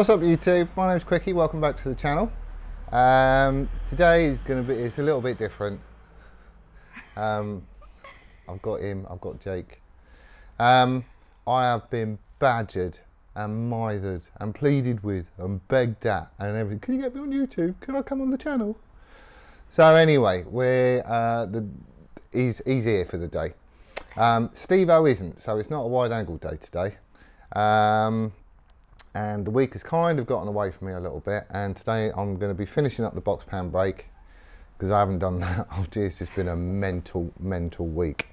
What's up YouTube, my name's Quickie, welcome back to the channel. Today is going to be, it's a little bit different. I've got him, I've got Jake. I have been badgered and mithered and pleaded with and begged at and everything. Can you get me on YouTube? Can I come on the channel? So anyway, we're, he's here for the day. Steve-O isn't, so it's not a wide angle day today. And the week has kind of gotten away from me a little bit, and today I'm going to be finishing up the box pan break because I haven't done that. Oh dear, it's just been a mental week.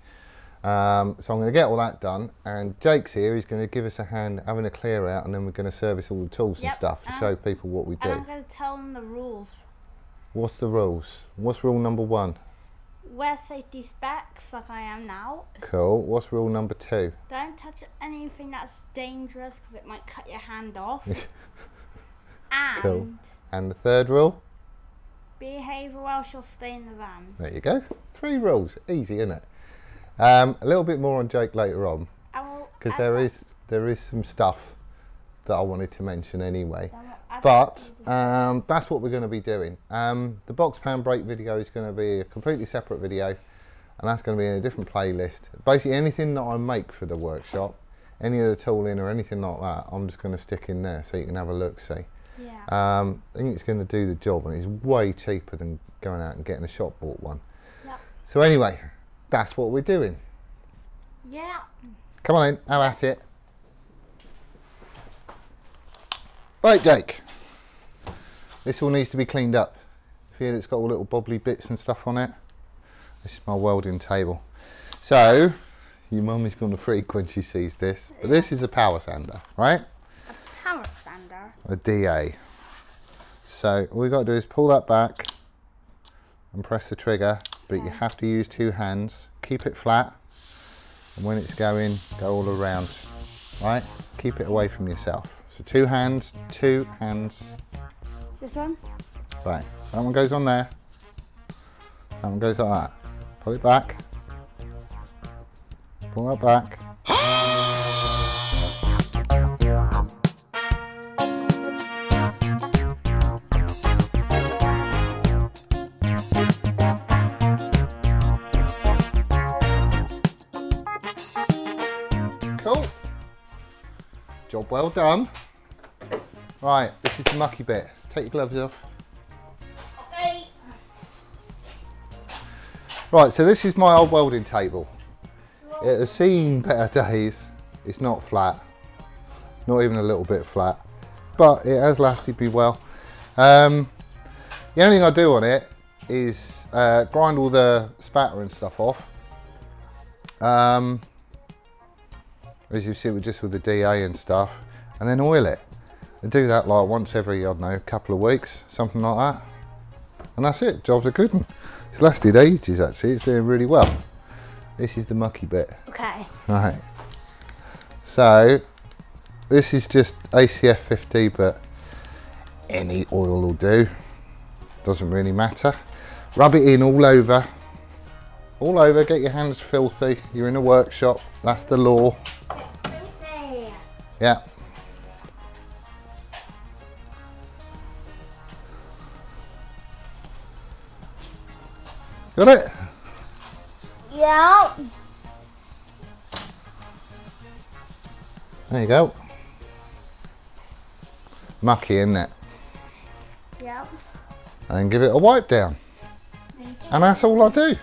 So I'm going to get all that done, and Jake's here, he's going to give us a hand having a clear out, and then we're going to service all the tools and stuff to show people what we do. And I'm going to tell them the rules. What's the rules? What's rule number one? Wear safety specs like I am now. Cool. What's rule number two? Don't touch anything that's dangerous because it might cut your hand off. And cool. And the third rule? Behave or else you'll stay in the van. There you go. Three rules. Easy, isn't it? A little bit more on Jake later on because there is some stuff that I wanted to mention anyway. But that's what we're going to be doing. The box pan break video is going to be a completely separate video, and that's going to be in a different playlist. Basically anything that I make for the workshop, any of the tooling or anything like that, I'm just going to stick in there so you can have a look, see. Yeah. I think it's going to do the job, and it's way cheaper than going out and getting a shop bought one. Yep. So anyway, that's what we're doing. Yeah. Come on in, have at it. Right, Jake, this all needs to be cleaned up. Here it's got all little bobbly bits and stuff on it. This is my welding table. So, your mum is going to freak when she sees this. But this is a power sander, right? A power sander? A DA. So, all you've got to do is pull that back and press the trigger. But you have to use two hands. Keep it flat. And when it's going, go all around. Right? Keep it away from yourself. So two hands, two hands. This one? Right, that one goes on there. That one goes like that. Pull it back. Pull that back. Cool. Job well done. Right, this is the mucky bit. Take your gloves off. Okay. Right, so this is my old welding table. It has seen better days. It's not flat. Not even a little bit flat. But it has lasted me well. The only thing I do on it is grind all the spatter and stuff off. As you see, just with the DA and stuff. And then oil it. I do that like once every, I don't know, couple of weeks, something like that. And that's it, jobs are good. It's lasted ages actually, it's doing really well. This is the mucky bit. Okay. Right. So, this is just ACF 50, but any oil will do. Doesn't really matter. Rub it in all over. All over, get your hands filthy. You're in a workshop, that's the law. Filthy. Yeah. Got it? Yeah. There you go. Mucky, isn't it? Yeah. And give it a wipe down. And that's all I do.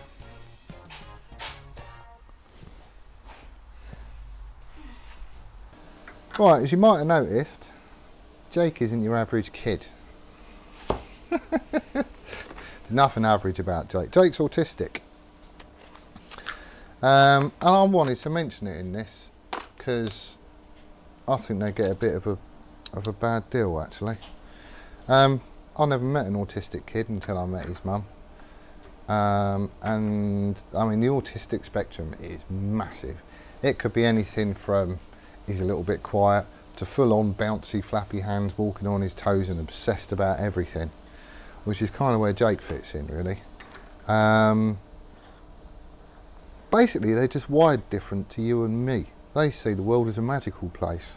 Right, as you might have noticed, Jake isn't your average kid. Nothing average about Jake. Jake's autistic. And I wanted to mention it in this because I think they get a bit of a bad deal actually. I never met an autistic kid until I met his mum. And I mean the autistic spectrum is massive. It could be anything from he's a little bit quiet to full on bouncy flappy hands walking on his toes and obsessed about everything. Which is kind of where Jake fits in, really. Basically, they're just wired different to you and me. They see the world as a magical place.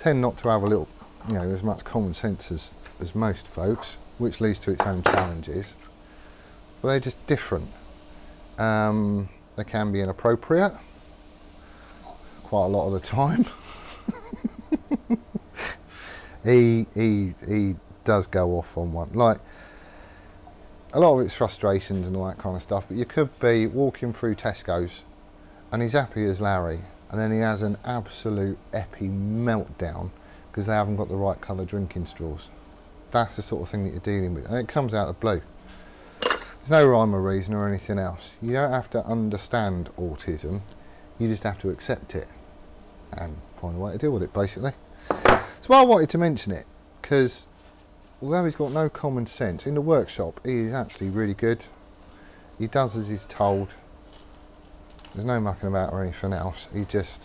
tend not to have a little, you know, as much common sense as most folks, which leads to its own challenges. But they're just different. They can be inappropriate quite a lot of the time. he does go off on one, like a lot of its frustrations and all that kind of stuff, but you could be walking through Tesco's and he's happy as Larry, and then he has an absolute epi meltdown because they haven't got the right colour drinking straws. That's the sort of thing that you're dealing with, and it comes out of blue. There's no rhyme or reason or anything else. You don't have to understand autism, you just have to accept it and find a way to deal with it, basically. So I wanted to mention it because although he's got no common sense, in the workshop he is actually really good. He does as he's told. There's no mucking about or anything else. He just,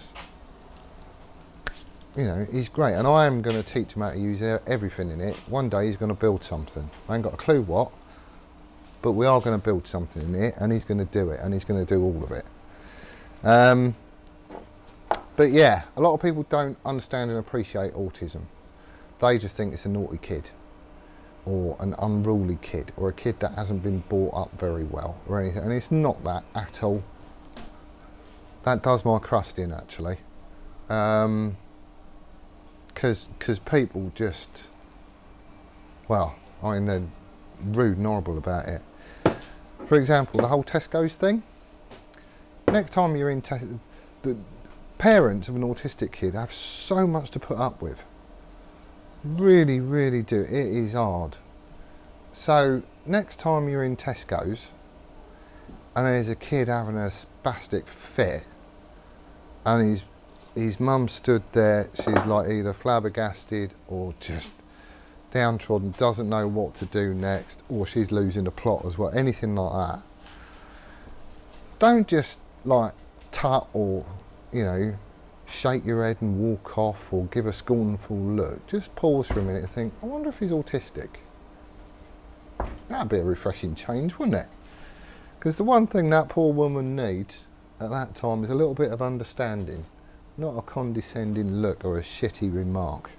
you know, he's great. And I am going to teach him how to use everything in it. One day he's going to build something. I ain't got a clue what, but we are going to build something in it, and he's going to do it, and he's going to do all of it. But yeah, a lot of people don't understand and appreciate autism. They just think it's a naughty kid or an unruly kid or a kid that hasn't been brought up very well or anything, and it's not that at all. That does my crust in, actually, because people just, well, I mean, they're rude and horrible about it. For example, the whole Tesco's thing. Next time you're in Tesco, the parents of an autistic kid have so much to put up with. Really, really do. It is hard. So next time you're in Tesco's and there's a kid having a spastic fit, and his mum stood there, she's like either flabbergasted or just downtrodden, doesn't know what to do next, or she's losing the plot as well, anything like that. Don't just like tut or, you know, shake your head and walk off or give a scornful look. Just pause for a minute and think, I wonder if he's autistic. That'd be a refreshing change, wouldn't it? Because the one thing that poor woman needs at that time is a little bit of understanding, not a condescending look or a shitty remark.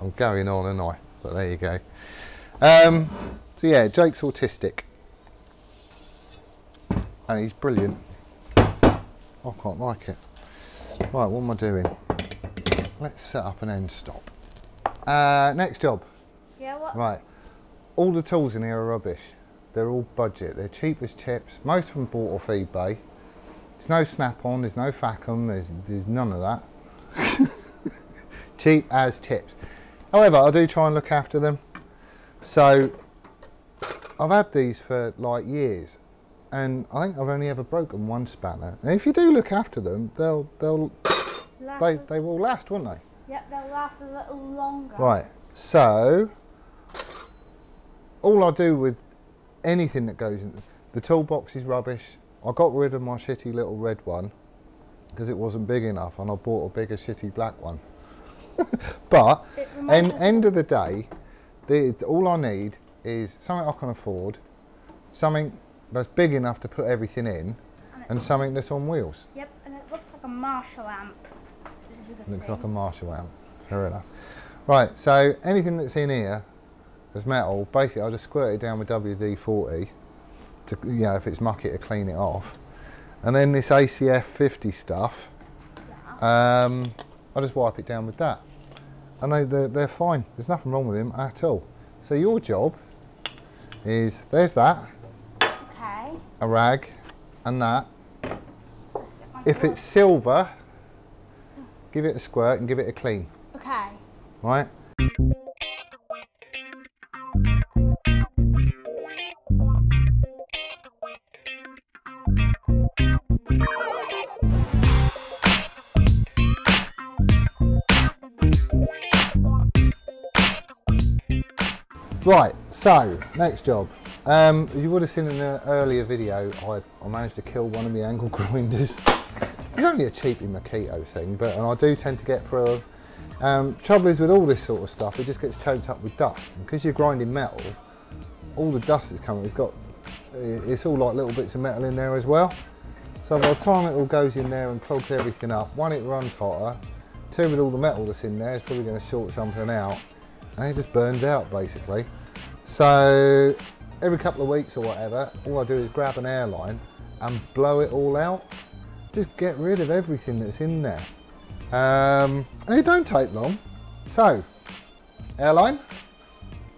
I'm going on, and I, but there you go. So yeah, Jake's autistic and he's brilliant. I quite like it. Right, what am I doing? Let's set up an end stop. Next job. Yeah, what? Right. All the tools in here are rubbish. They're all budget. They're cheap as chips. Most of them bought off eBay. There's no Snap-on, there's no Facum, there's none of that. Cheap as chips. However, I do try and look after them. So I've had these for like years, and I think I've only ever broken one spanner. And if you do look after them, they will last, won't they? Yep, they'll last a little longer. Right, so all I do with anything that goes in, the toolbox is rubbish. I got rid of my shitty little red one because it wasn't big enough, and I bought a bigger shitty black one. But end of the day, all I need is something I can afford, something that's big enough to put everything in, and something that's on wheels. Yep, and it looks like a Marshall amp. Looks like a Marshall amp, fair enough. Right, so anything that's in here that's metal, basically I just squirt it down with WD-40 to, you know, if it's mucky, to clean it off. And then this ACF50 stuff, yeah. I just wipe it down with that. And they're fine, there's nothing wrong with them at all. So your job is, there's that, a rag, and that. If it's silver, give it a squirt and give it a clean. Okay. Right? Right, so next job. As you would have seen in an earlier video, I managed to kill one of my angle grinders. It's only a cheapy Makito thing, but I do tend to get through. Trouble is with all this sort of stuff, it just gets choked up with dust. And because you're grinding metal, all the dust that's coming, it's all like little bits of metal in there as well. So by the time it all goes in there and clogs everything up, one, it runs hotter, two, with all the metal that's in there, it's probably going to short something out, and it just burns out basically. So every couple of weeks or whatever, all I do is grab an airline and blow it all out. Just get rid of everything that's in there. And it don't take long. So, airline.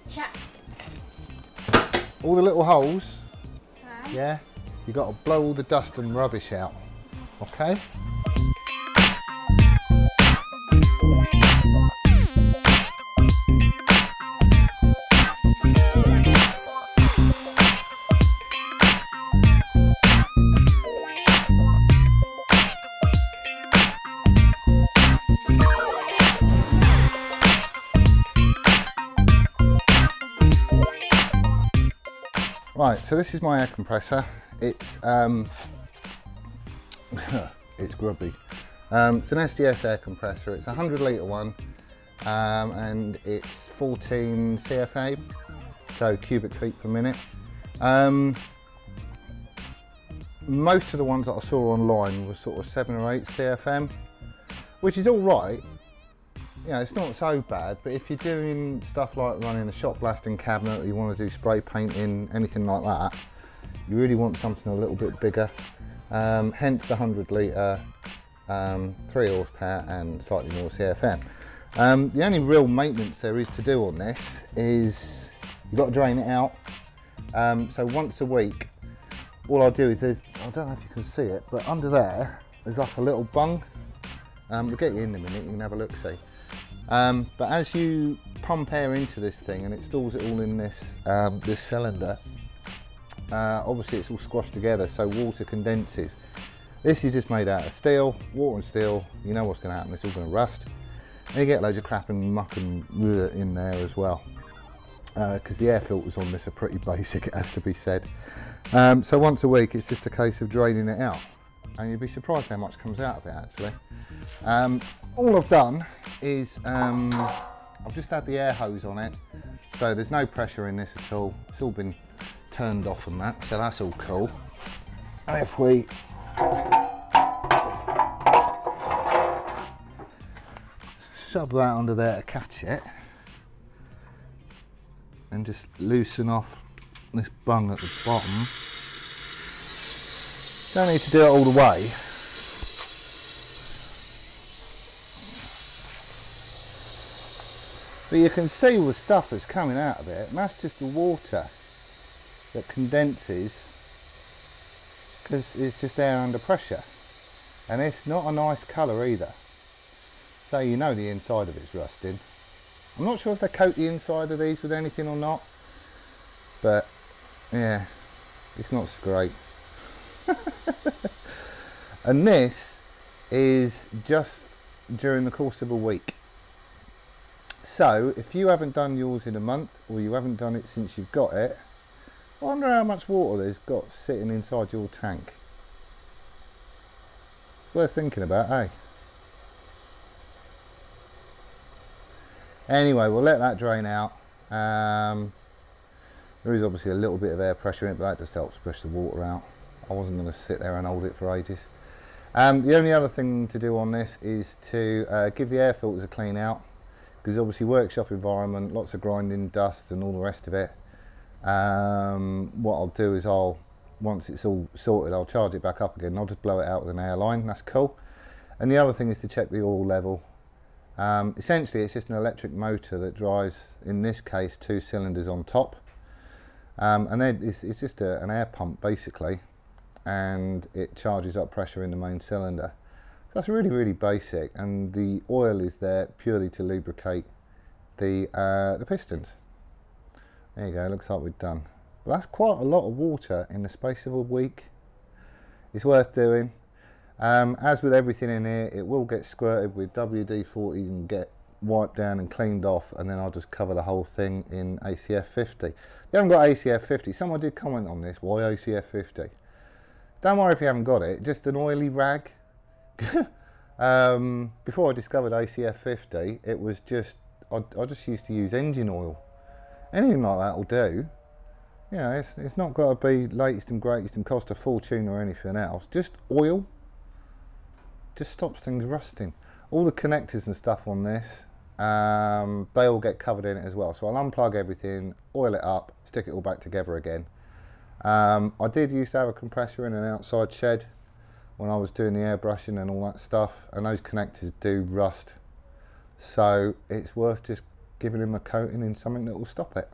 Check. All the little holes. Okay. Yeah. You've got to blow all the dust and rubbish out. Okay? Right, so this is my air compressor. It's it's grubby. It's an SDS air compressor. It's a 100-litre one, and it's 14 CFM, so cubic feet per minute. Most of the ones that I saw online were sort of 7 or 8 CFM, which is all right. You know, it's not so bad, but if you're doing stuff like running a shot blasting cabinet, or you want to do spray painting, anything like that, you really want something a little bit bigger, hence the 100-litre 3 horsepower and slightly more CFM. The only real maintenance there is to do on this is you've got to drain it out. So once a week, all I do is I don't know if you can see it, but under there, there's like a little bung. We'll get you in a minute, you can have a look-see. But as you pump air into this thing and it stores it all in this, this cylinder, obviously it's all squashed together, so water condenses. This is just made out of steel, water and steel, you know what's going to happen, it's all going to rust. And you get loads of crap and muck and in there as well, because the air filters on this are pretty basic, it has to be said. So once a week it's just a case of draining it out, and you'd be surprised how much comes out of it actually. All I've done is I've just had the air hose on it, so there's no pressure in this at all. It's all been turned off and that, so that's all cool. And if we shove that under there to catch it, and just loosen off this bung at the bottom. Don't need to do it all the way. But you can see all the stuff that's coming out of it, and that's just the water that condenses because it's just air under pressure, and it's not a nice colour either, so you know the inside of it's rusted. I'm not sure if they coat the inside of these with anything or not, but yeah, it's not so great. And this is just during the course of a week. So if you haven't done yours in a month, or you haven't done it since you've got it, I wonder how much water there's got sitting inside your tank. It's worth thinking about, eh? Anyway, we'll let that drain out. There is obviously a little bit of air pressure in it, but that just helps push the water out. I wasn't going to sit there and hold it for ages. The only other thing to do on this is to give the air filters a clean out, because obviously workshop environment, lots of grinding, dust and all the rest of it. What I'll do is once it's all sorted, I'll charge it back up again. I'll just blow it out with an airline, that's cool. And the other thing is to check the oil level. Essentially it's just an electric motor that drives, in this case, 2 cylinders on top. And then it's just an air pump basically, and it charges up pressure in the main cylinder. So that's really, really basic, and the oil is there purely to lubricate the pistons. There you go, looks like we're done. But that's quite a lot of water in the space of a week. It's worth doing. As with everything in here, it will get squirted with WD-40 and get wiped down and cleaned off, and then I'll just cover the whole thing in ACF50. You haven't got ACF50, someone did comment on this, why ACF50? Don't worry if you haven't got it, just an oily rag. Before I discovered ACF50, it was just, I just used to use engine oil. Anything like that will do. Yeah, it's not got to be latest and greatest and cost a fortune or anything else. Just oil just stops things rusting. All the connectors and stuff on this, they all get covered in it as well. So I'll unplug everything, oil it up, stick it all back together again. I did used to have a compressor in an outside shed when I was doing the airbrushing and all that stuff, and those connectors do rust. So it's worth just giving them a coating in something that will stop it.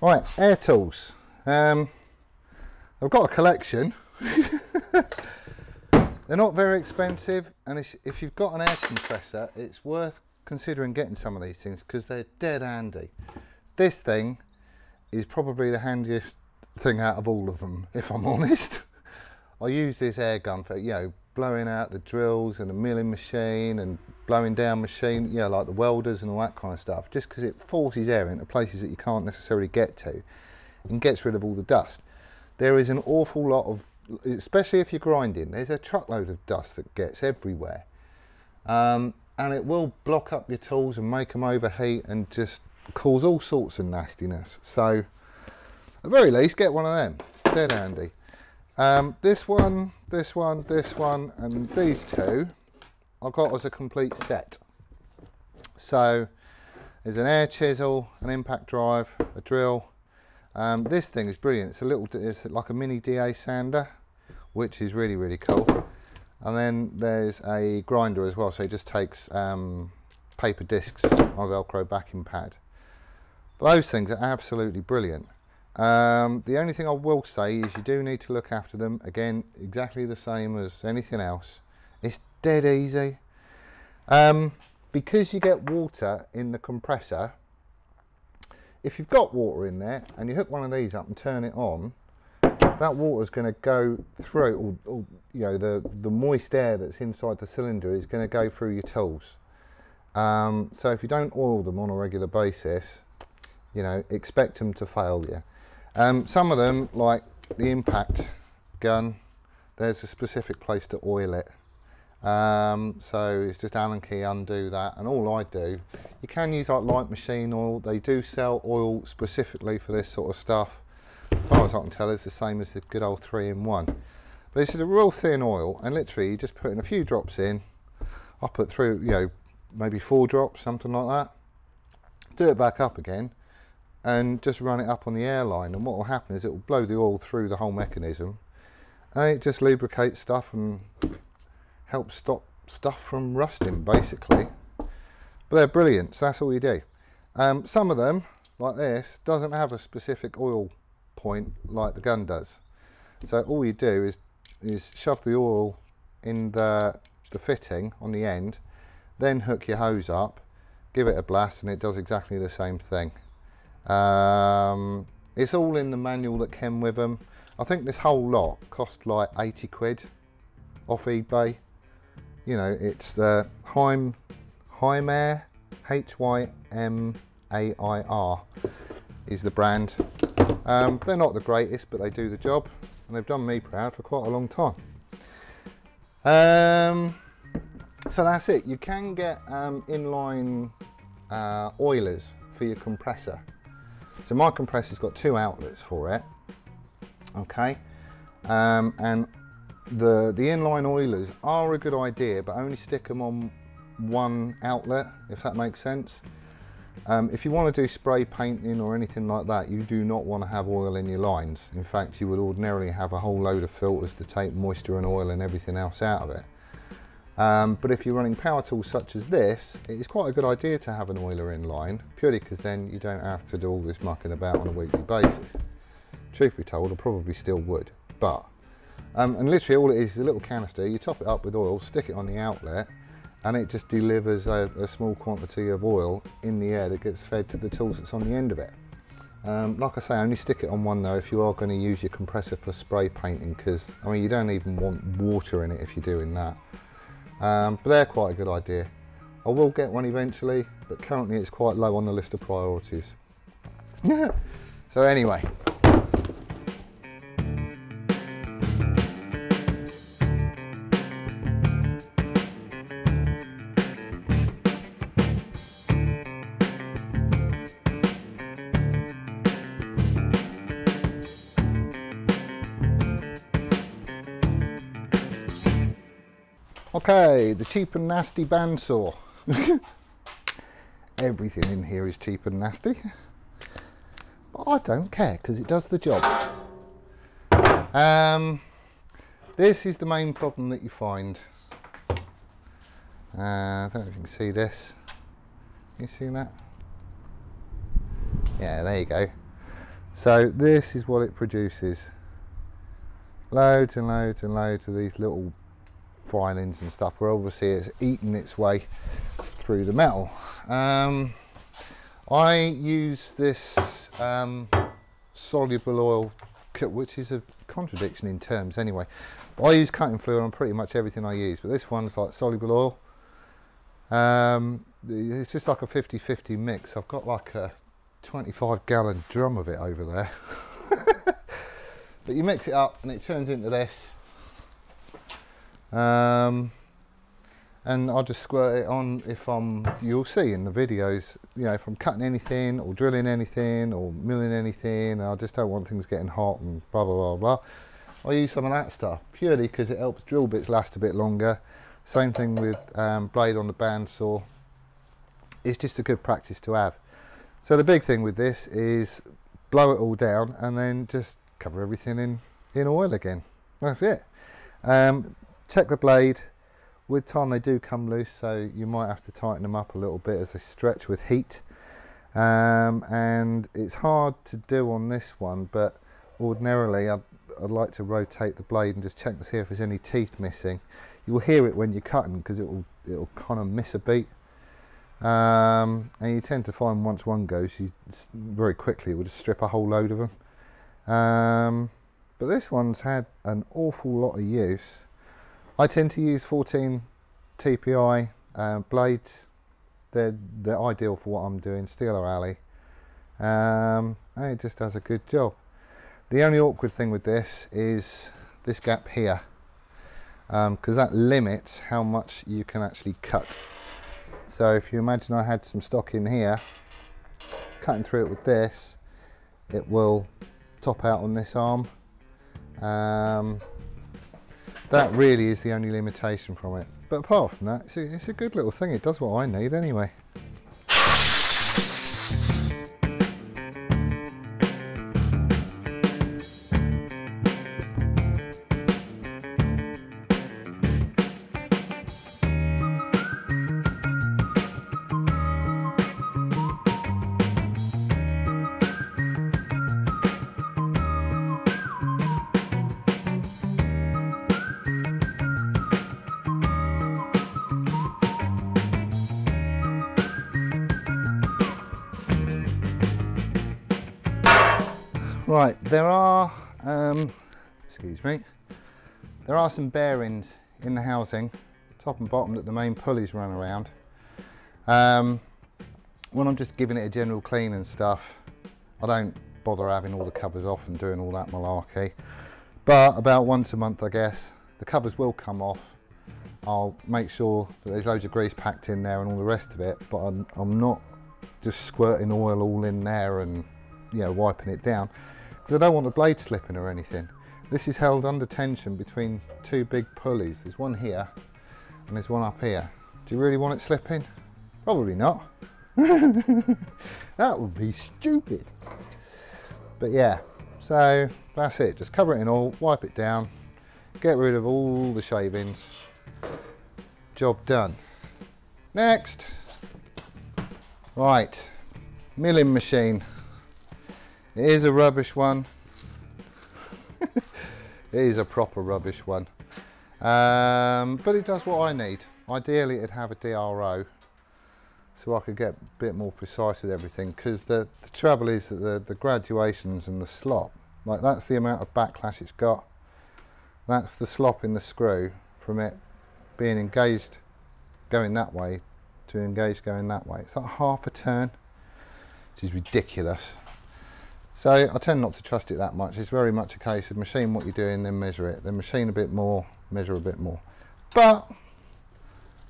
Right, air tools. I've got a collection. They're not very expensive, and if you've got an air compressor, it's worth considering getting some of these things because they're dead handy. This thing is probably the handiest thing out of all of them, if I'm honest. I use this air gun for, you know, blowing out the drills and the milling machine and blowing down machine, you know, like the welders and all that kind of stuff, just because it forces air into places that you can't necessarily get to and gets rid of all the dust. There is an awful lot of, especially if you're grinding, there's a truckload of dust that gets everywhere, and it will block up your tools and make them overheat and just cause all sorts of nastiness. So at the very least, get one of them, dead handy. This one, and these two I got as a complete set. So there's an air chisel, an impact drive, a drill. This thing is brilliant. It's like a mini DA sander, which is really, really cool. And then there's a grinder as well. So it just takes paper discs on a Velcro backing pad. Those things are absolutely brilliant. The only thing I will say is you do need to look after them. Again, exactly the same as anything else. It's dead easy. Because you get water in the compressor, if you've got water in there and you hook one of these up and turn it on, that water's going to go through, or you know, the moist air that's inside the cylinder is going to go through your tools. So if you don't oil them on a regular basis, you know, expect them to fail you. Some of them, like the impact gun, there's a specific place to oil it. So it's just Allen key, undo that, and all I do, you can use like light machine oil. They do sell oil specifically for this sort of stuff. As far as I can tell, it's the same as the good old 3-in-1. But this is a real thin oil, and literally you just putting a few drops in. I put through, you know, maybe 4 drops, something like that. Do it back up again, and just run it up on the airline, and what will happen is it will blow the oil through the whole mechanism, and it just lubricates stuff and helps stop stuff from rusting, basically. But they're brilliant, so that's all you do. Some of them, like this, doesn't have a specific oil point like the gun does. So all you do is shove the oil in the fitting on the end, then hook your hose up, give it a blast, and it does exactly the same thing. It's all in the manual that came with them. I think this whole lot cost like 80 quid off eBay. You know, it's the Heimer, H-Y-M-A-I-R is the brand. They're not the greatest, but they do the job, and they've done me proud for quite a long time. So that's it. You can get inline oilers for your compressor. So my compressor's got 2 outlets for it, okay, and the inline oilers are a good idea, but only stick them on 1 outlet, if that makes sense. If you want to do spray painting or anything like that, you do not want to have oil in your lines. In fact, you would ordinarily have a whole load of filters to take moisture and oil and everything else out of it. But if you're running power tools such as this, it is quite a good idea to have an oiler in line, purely because then you don't have to do all this mucking about on a weekly basis. Truth be told, I probably still would, but and literally all it is a little canister. You top it up with oil, stick it on the outlet, and it just delivers a small quantity of oil in the air that gets fed to the tools that's on the end of it. Like I say, only stick it on 1 though if you are going to use your compressor for spray painting, because I mean, you don't even want water in it if you're doing that. But they're quite a good idea. I will get one eventually, but currently it's quite low on the list of priorities. So anyway. Okay, the cheap and nasty bandsaw. Everything in here is cheap and nasty, but I don't care because it does the job. This is the main problem that you find. I don't know if you can see this. You see that? Yeah, there you go. So this is what it produces. Loads and loads and loads of these little filings and stuff where obviously it's eaten its way through the metal. I use this soluble oil, which is a contradiction in terms anyway. I use cutting fluid on pretty much everything I use, but this one's like soluble oil. It's just like a 50-50 mix. I've got like a 25-gallon drum of it over there. But you mix it up and it turns into this. And I'll just squirt it on if I'm, you'll see in the videos, you know, if I'm cutting anything or drilling anything or milling anything, and I just don't want things getting hot and blah, blah, blah, blah. I use some of that stuff purely because it helps drill bits last a bit longer. Same thing with blade on the bandsaw. It's just a good practice to have. So the big thing with this is blow it all down and then just cover everything in oil again. That's it. Check the blade. With time they do come loose, so you might have to tighten them up a little bit as they stretch with heat. And it's hard to do on this one, but ordinarily I'd like to rotate the blade and just check to see if there's any teeth missing. You will hear it when you're cutting because it'll kind of miss a beat. And you tend to find once one goes, you very quickly will just strip a whole load of them. But this one's had an awful lot of use. I tend to use 14 TPI blades. They're ideal for what I'm doing, steel or alley. And it just does a good job. The only awkward thing with this is this gap here, because that limits how much you can actually cut. So if you imagine I had some stock in here, cutting through it with this, it will top out on this arm. That really is the only limitation from it. But apart from that, it's a good little thing. It does what I need anyway. Right, there are, excuse me, there are some bearings in the housing, top and bottom, that the main pulleys run around. When I'm just giving it a general clean and stuff, I don't bother having all the covers off and doing all that malarkey. But about once a month, I guess, the covers will come off. I'll make sure that there's loads of grease packed in there and all the rest of it, but I'm not just squirting oil all in there and, you know, wiping it down. Because I don't want the blade slipping or anything. This is held under tension between two big pulleys. There's one here and there's one up here. Do you really want it slipping? Probably not. That would be stupid. But yeah, so that's it. Just cover it in oil, wipe it down, get rid of all the shavings. Job done. Next. Right, milling machine. It is a rubbish one. It is a proper rubbish one. But it does what I need. Ideally it'd have a DRO so I could get a bit more precise with everything, because the trouble is that the graduations and the slop, like that's the amount of backlash it's got. That's the slop in the screw from it being engaged going that way to engaged going that way. It's like half a turn, which is ridiculous. So I tend not to trust it that much. It's very much a case of machine what you're doing, then measure it. Then machine a bit more, measure a bit more. But,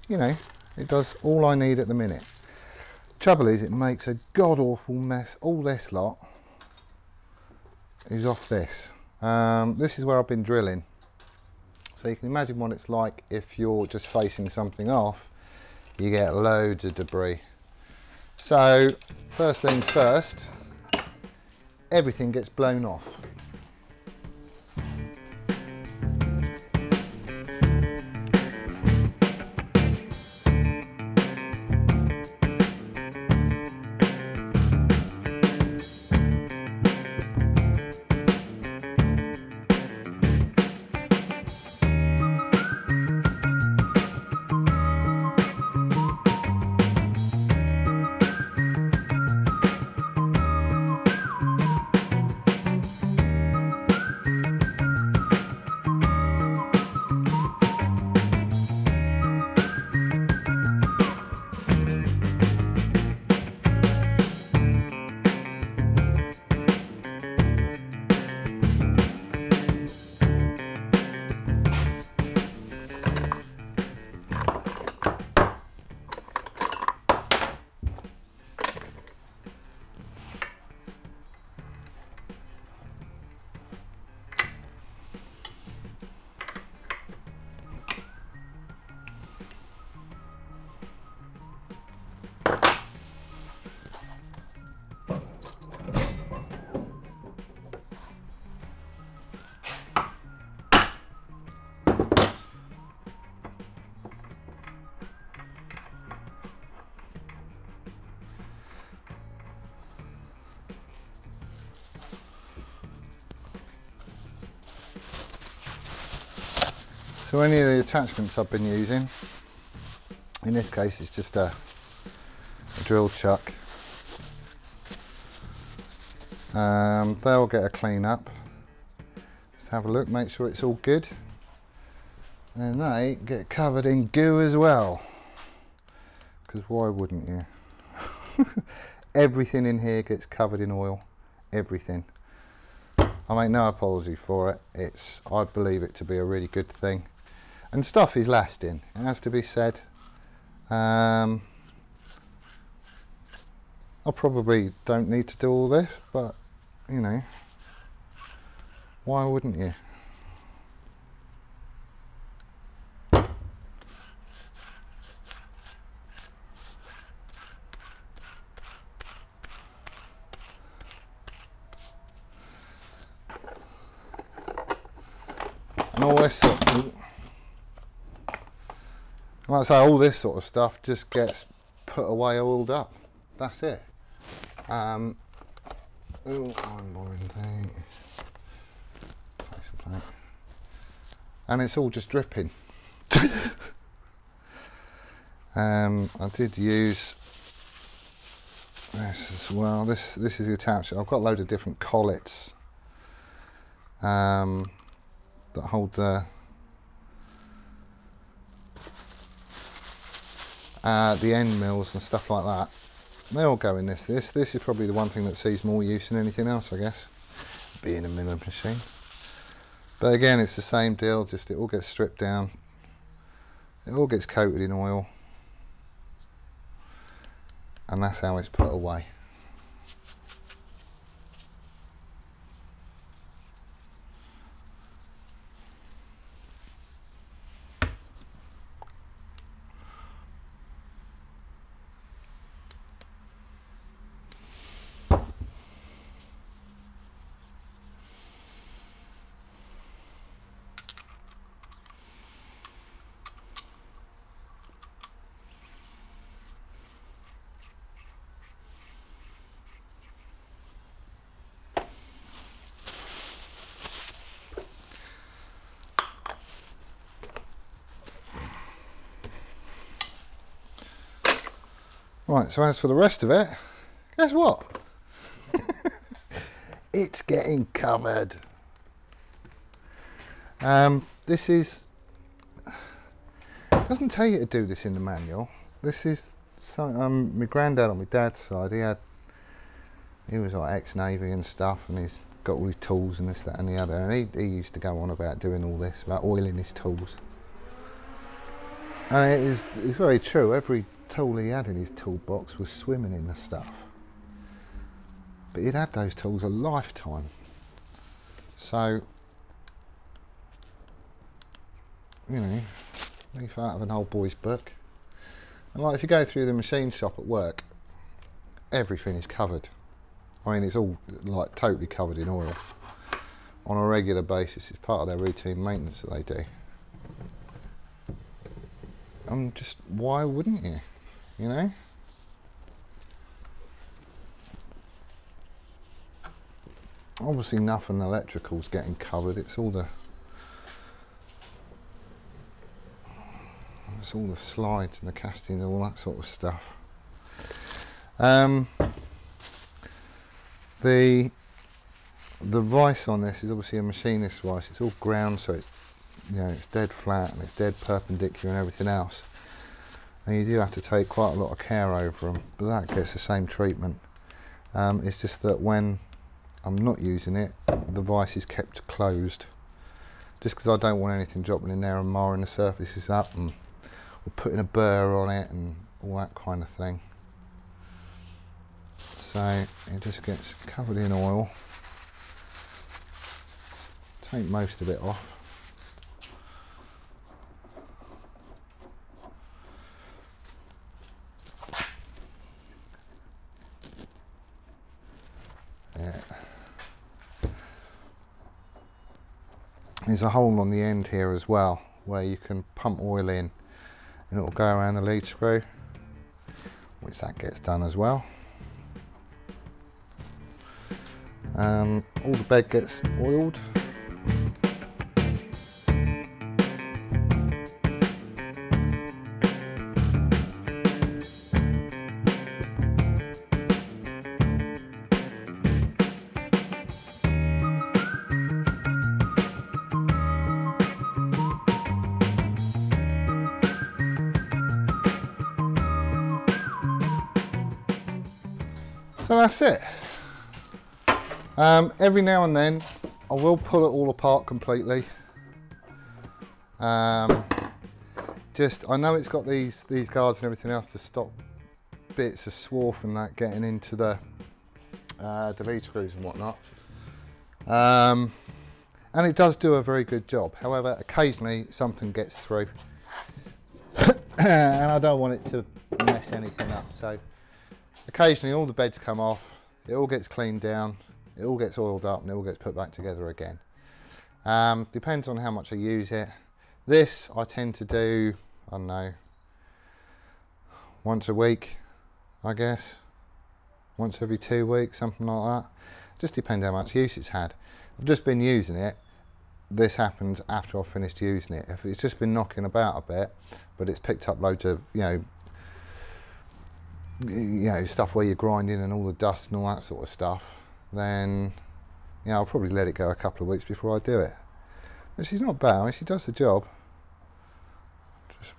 you know, it does all I need at the minute. Trouble is it makes a god-awful mess. All this lot is off this. This is where I've been drilling. So So you can imagine what it's like if you're just facing something off, you get loads of debris. So first things first, everything gets blown off. So any of the attachments I've been using, in this case it's just a drill chuck, they'll get a clean up. Just have a look, make sure it's all good, and they get covered in goo as well, because why wouldn't you? Everything in here gets covered in oil, everything. I make no apology for it. I believe it to be a really good thing. And stuff is lasting, it has to be said. I probably don't need to do all this, but you know, why wouldn't you? And all this sort of, like I say, all this sort of stuff just gets put away, oiled up. That's it. I'm boring thing. Place a plate. And it's all just dripping. I did use this as well. This is the attachment. I've got a load of different collets that hold the end mills and stuff like that. They all go in this. This is probably the one thing that sees more use than anything else, I guess, being a milling machine. But again, it's the same deal, just it all gets stripped down, it all gets coated in oil, and that's how it's put away. Right, so as for the rest of it, guess what? It's getting covered. This is, it doesn't tell you to do this in the manual. This is something, my granddad on my dad's side, he was like ex-Navy and stuff, and he's got all his tools and this, that and the other, and he used to go on about doing all this, about oiling his tools. And it's very true. Every tool he had in his toolbox was swimming in the stuff, but he'd had those tools a lifetime. So you know, leaf out of an old boy's book. And like, if you go through the machine shop at work, everything is covered. I mean, it's all like totally covered in oil on a regular basis. It's part of their routine maintenance that they do. I'm just, why wouldn't you, you know? Obviously nothing electrical's getting covered, it's all the slides and the castings and all that sort of stuff. The rice on this is obviously a machinist rice. It's all ground, so it's, you know, it's dead flat and it's dead perpendicular and everything else, and you do have to take quite a lot of care over them, but that gets the same treatment. It's just that when I'm not using it, the vise is kept closed, just because I don't want anything dropping in there and marring the surfaces up, and or putting a burr on it and all that kind of thing. So it just gets covered in oil. Take most of it off. Yeah. There's a hole on the end here as well where you can pump oil in and it'll go around the lead screw, which that gets done as well. All the bed gets oiled. So that's it. Every now and then I will pull it all apart completely. Just, I know it's got these guards and everything else to stop bits of swarf and that getting into the lead screws and whatnot, and it does do a very good job. However, occasionally something gets through and I don't want it to mess anything up, so occasionally all the beds come off, it all gets cleaned down, it all gets oiled up, and it all gets put back together again. Depends on how much I use it. This I tend to do, I don't know, once a week, I guess. Once every 2 weeks, something like that. Just depends how much use it's had. I've just been using it. This happens after I've finished using it. If it's just been knocking about a bit, but it's picked up loads of, you know, stuff where you're grinding and all the dust and all that sort of stuff, then yeah, I'll probably let it go a couple of weeks before I do it. But she's not bad, I mean, she does the job. Just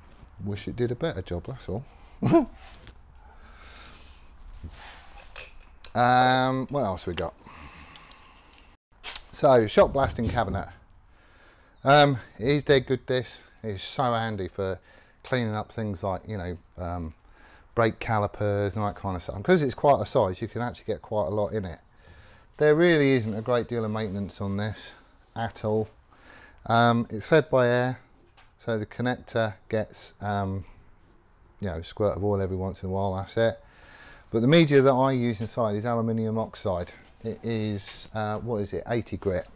wish it did a better job, that's all. What else we got? So, shot blasting cabinet. It is dead good, this. It's so handy for cleaning up things like, you know, brake calipers and that kind of stuff. Because it's quite a size, you can actually get quite a lot in it. There really isn't a great deal of maintenance on this at all. It's fed by air, so the connector gets you know, a squirt of oil every once in a while, that's it. But the media that I use inside is aluminium oxide. It is, what is it, 80 grit.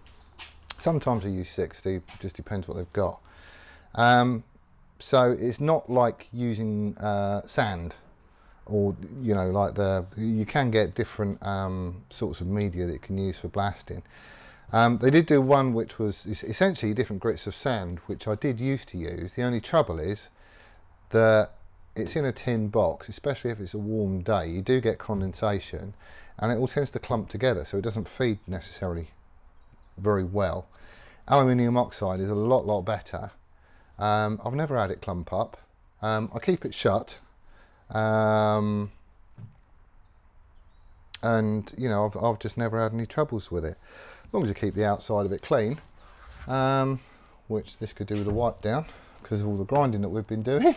Sometimes I use 60, just depends what they've got. So it's not like using sand, or you know, like you can get different sorts of media that you can use for blasting. They did do one which was essentially different grits of sand, which I did used to use. The only trouble is that it's in a tin box, especially if it's a warm day, you do get condensation and it all tends to clump together, so it doesn't feed necessarily very well. Aluminium oxide is a lot better. I've never had it clump up. I keep it shut. And you know, I've just never had any troubles with it. As long as you keep the outside of it clean, which this could do with a wipe down because of all the grinding that we've been doing.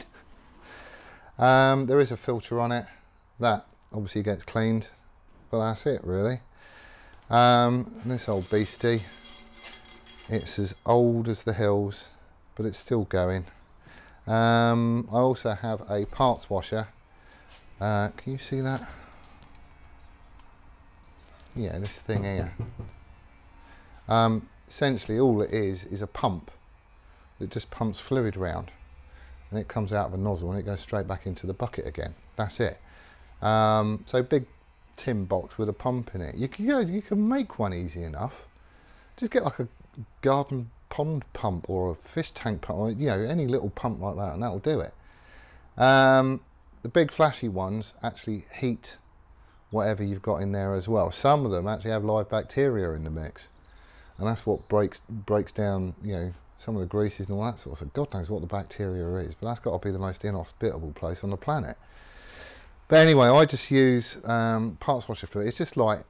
There is a filter on it that obviously gets cleaned, but that's it really. This old beastie, it's as old as the hills. but it's still going. I also have a parts washer. Can you see that? Yeah, this thing here. Essentially all it is a pump that just pumps fluid round, and it comes out of a nozzle and it goes straight back into the bucket again. That's it. So big tin box with a pump in it. You can make one easy enough. Just get like a garden pond pump or a fish tank pump, or any little pump like that, and that'll do it. The big flashy ones actually heat whatever you've got in there as well. Some of them actually have live bacteria in the mix, and that's what breaks down some of the greases and all that sort of stuff. God knows what the bacteria is, but that's got to be the most inhospitable place on the planet. But anyway, I just use parts washer fluid. It's just like,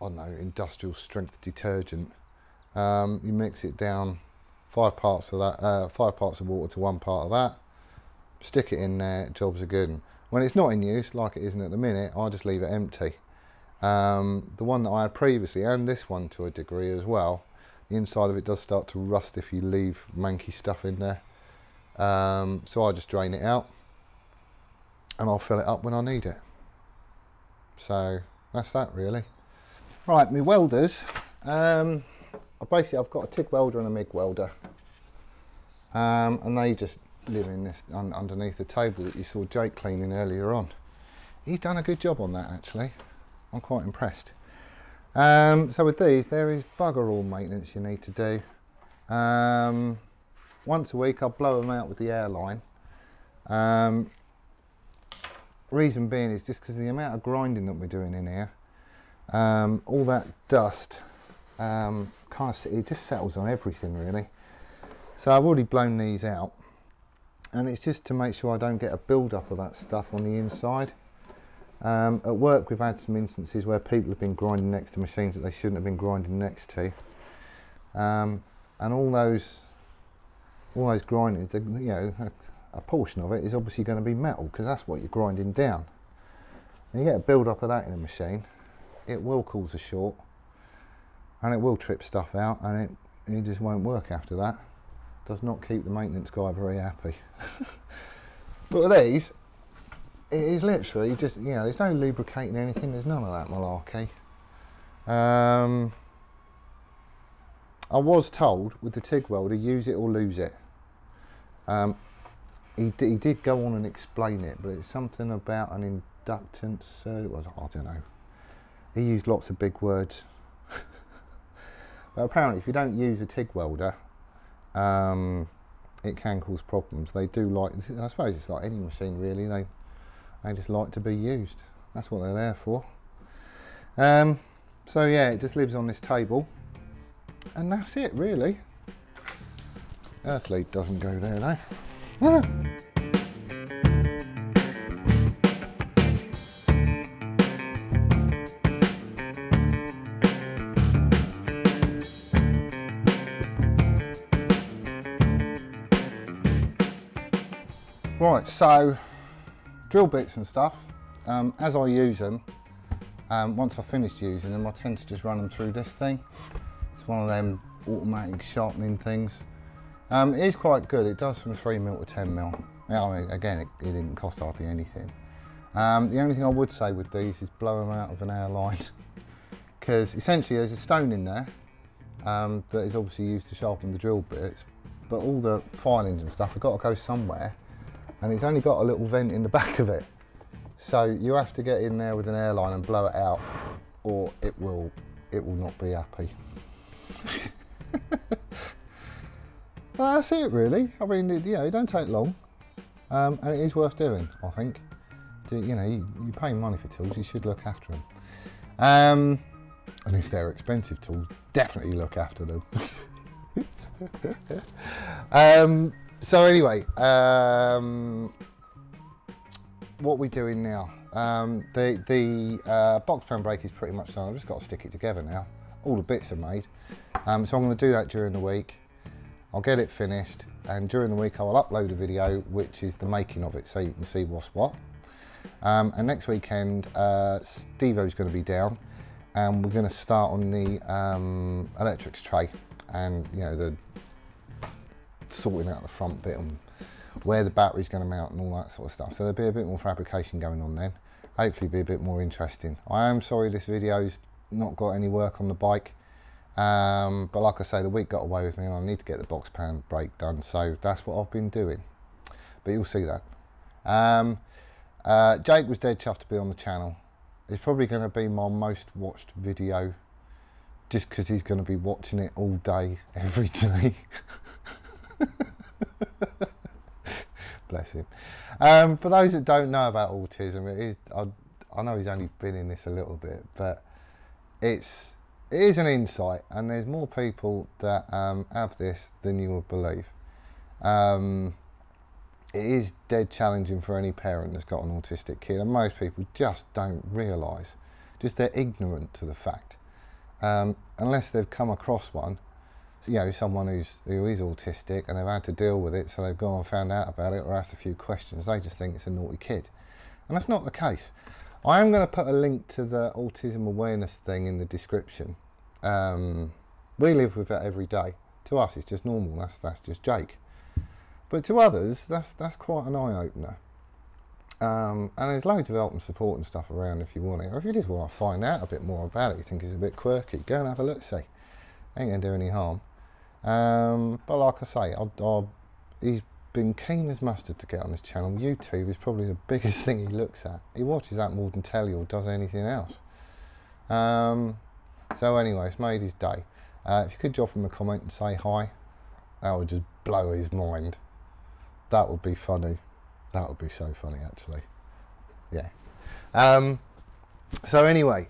I don't know, industrial strength detergent. You mix it down, 5 parts of that, 5 parts of water to 1 part of that. Stick it in there, jobs are good. And when it's not in use, like it isn't at the minute, I just leave it empty. The one that I had previously, and this one to a degree as well, the inside of it does start to rust if you leave manky stuff in there. So I just drain it out, and I'll fill it up when I need it. So that's that really. Right, my welders. I've got a TIG welder and a MIG welder. And they just live in this underneath the table that you saw Jake cleaning earlier on. He's done a good job on that actually. I'm quite impressed. So with these, there is bugger all maintenance you need to do. Once a week I'll blow them out with the airline. Reason being is just because of the amount of grinding that we're doing in here, all that dust kind of, it just settles on everything really. So I've already blown these out, and it's just to make sure I don't get a build-up of that stuff on the inside. At work we've had some instances where people have been grinding next to machines that they shouldn't have been grinding next to, and all those grindings, a portion of it is obviously going to be metal because that's what you're grinding down, and you get a build up of that in a machine, it will cause a short and it will trip stuff out, and it just won't work after that. Does not keep the maintenance guy very happy. But with these, it is literally just, there's no lubricating anything, there's none of that malarkey. I was told with the TIG welder, use it or lose it. He did go on and explain it, but it's something about an inductance, I don't know. He used lots of big words. But apparently if you don't use a TIG welder, it can cause problems. They do like, I suppose it's like any machine really, they just like to be used. That's what they're there for. So yeah, it just lives on this table. And that's it really. Earthlead doesn't go there though. Yeah. Right, so drill bits and stuff, as I use them, once I've finished using them I tend to just run them through this thing. It's one of them automatic sharpening things. It is quite good, it does from 3mm to 10mm. I mean, again, it didn't cost hardly anything. The only thing I would say with these is blow them out of an airline, because essentially there's a stone in there that is obviously used to sharpen the drill bits, but all the filings and stuff have got to go somewhere, and it's only got a little vent in the back of it. So you have to get in there with an airline and blow it out, or it will not be happy. That's it really. I mean, it don't take long, and it is worth doing, I think. You pay money for tools, you should look after them. And if they're expensive tools, definitely look after them. So anyway, what we're doing now, the box pan break is pretty much done. I've just got to stick it together now. All the bits are made, so I'm going to do that during the week. I'll get it finished, and during the week I will upload a video which is the making of it, so you can see what's what. And next weekend Steve-O's going to be down, and we're going to start on the electrics tray, and the sorting out the front bit and where the battery's going to mount and all that sort of stuff. So there'll be a bit more fabrication going on then. Hopefully be a bit more interesting. I am sorry this video's not got any work on the bike. But like I say, the week got away with me and I need to get the box pan brake done. So that's what I've been doing. But you'll see that. Jake was dead chuffed to be on the channel. It's probably going to be my most watched video just because he's going to be watching it all day, every day. Bless him. For those that don't know about autism, it is, I know he's only been in this a little bit, but it is an insight, and there's more people that have this than you would believe. It is dead challenging for any parent that's got an autistic kid, and most people just don't realise, just they're ignorant to the fact, unless they've come across one, you know, someone who is autistic and they've had to deal with it, so they've gone and found out about it or asked a few questions. They just think it's a naughty kid, and that's not the case. I am going to put a link to the autism awareness thing in the description. We live with it every day. To us, it's just normal. That's just Jake. But to others, that's quite an eye-opener. And there's loads of help and support and stuff around if you want it. Or if you just want to find out a bit more about it, you think it's a bit quirky, go and have a look, see. Ain't going to do any harm. But like I say, he's been keen as mustard to get on his channel. YouTube is probably the biggest thing he looks at. He watches that more than telly or does anything else. So anyway, it's made his day. If you could drop him a comment and say hi, that would just blow his mind. That would be funny. That would be so funny, actually. Yeah. So anyway,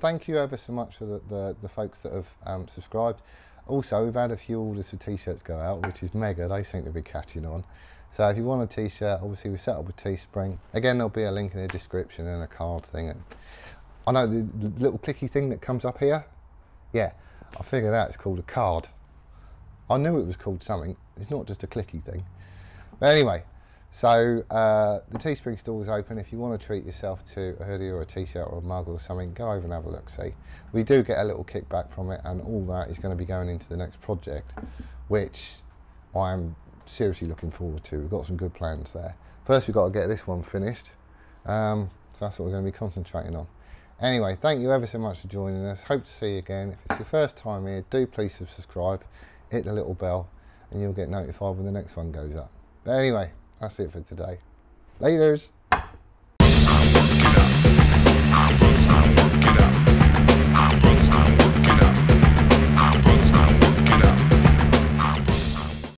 thank you ever so much for the folks that have subscribed. Also, we've had a few orders for t-shirts go out, which is mega. They seem to be catching on. So if you want a t-shirt, obviously we set up with Teespring. Again, there'll be a link in the description and a card thing. And I know the little clicky thing that comes up here. Yeah, I figured out it's called a card. I knew it was called something. It's not just a clicky thing. But anyway, so the Teespring store is open. If you want to treat yourself to a hoodie or a t-shirt or a mug or something, go over and have a look, see. We do get a little kickback from it, and all that is going to be going into the next project, which I am seriously looking forward to. We've got some good plans there. First, we've got to get this one finished. So that's what we're going to be concentrating on. Anyway, thank you ever so much for joining us. Hope to see you again. If it's your first time here, do please subscribe, hit the little bell, and you'll get notified when the next one goes up. But anyway, that's it for today. Laters!